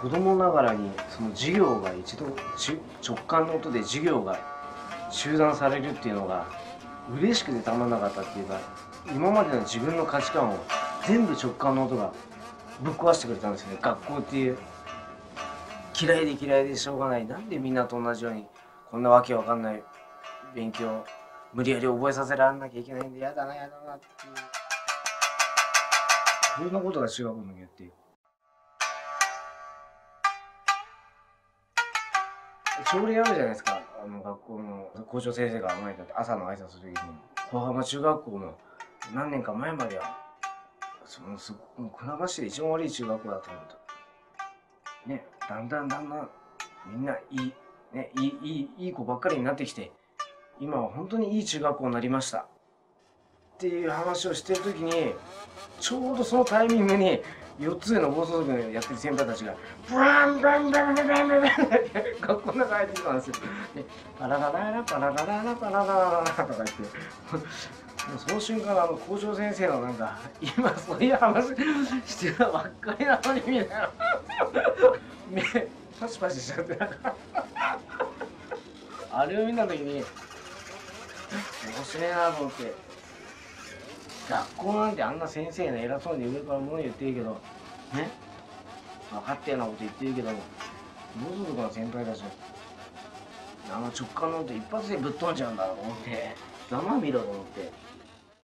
子供ながらにその授業が一度直感の音で授業が中断されるっていうのが嬉しくてたまんなかったっていうか、今までの自分の価値観を全部直感の音がぶっ壊してくれたんですよね。学校っていう嫌いで嫌いでしょうがない、なんでみんなと同じようにこんなわけわかんない勉強無理やり覚えさせられなきゃいけないんでやだなやだなっていう、いろんなことが中学の時やって、朝礼あるじゃないですか。学校の校長先生が前だって朝の挨拶する時に、小浜中学校の何年か前まではそのすごく船橋で一番悪い中学校だと思ったね。だんだんみんないいね、いい子ばっかりになってきて、今は本当にいい中学校になりましたっていう話をしてる時に、ちょうどそのタイミングに4つ上の暴走族やってる先輩たちがブランブランブランブランブランって学校の中入ってきたんですよ。でパララララパララララパララララとか言ってその瞬間校長先生のなんか今そういう話してたばっかりなのにみたいな目パシパシしちゃって、あれを見た時に面白いなと思って、学校なんてあんな先生が偉そうに上から物言ってるけどね、分かったようなこと言ってるけど、暴走族の先輩たち直感の音一発でぶっ飛んじゃうんだと思って、ざまあみろと思って。